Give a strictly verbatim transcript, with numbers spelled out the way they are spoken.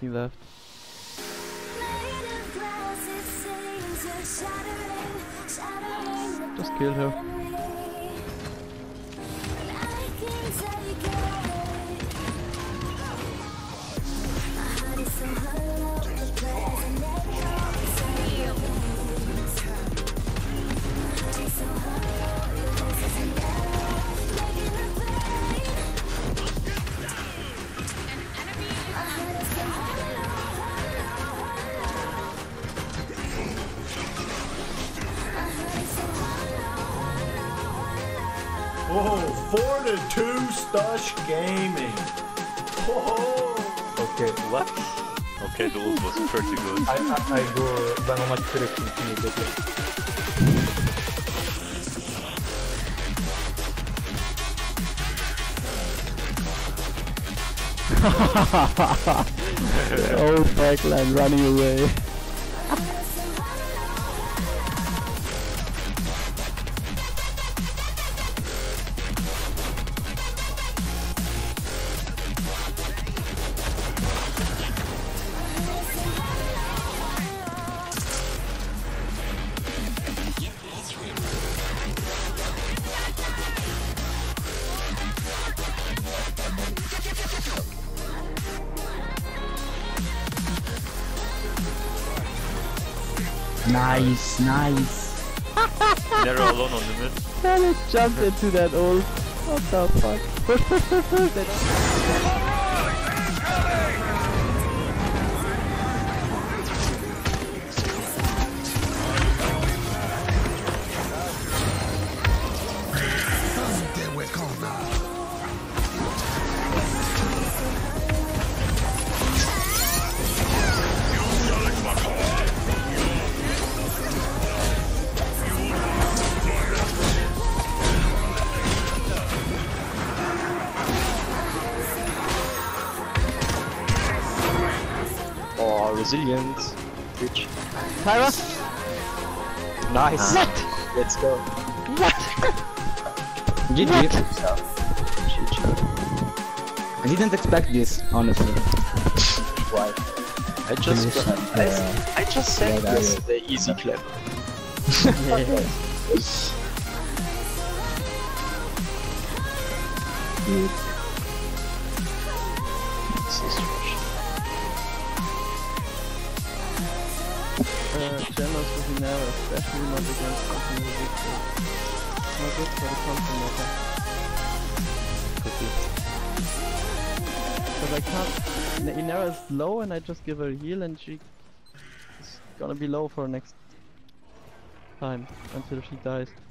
He left. Just killed her. Whoa, four to two Stush Gaming. Whoa. Okay, what? Okay, the loot was pretty good. I I I go ben o maç sürekli izledim. Oh, Franklin running away. Nice, nice. They're all alone on the mid. And it jumped into that old. What the fuck? Push, push, push, push. Resilience, bitch. Tyra! Nice! What? Let's go. What? G G. What? I didn't expect this, honestly. Why? I just got, I, uh, I just said yeah, this, the easy clap. Yes. This is trash. Uh, Channels with Inara, especially not against Continental Vigil. Not good for the Continental. Could be. But I can't... Inara is low and I just give her a heal and she... is gonna be low for next... time, until she dies.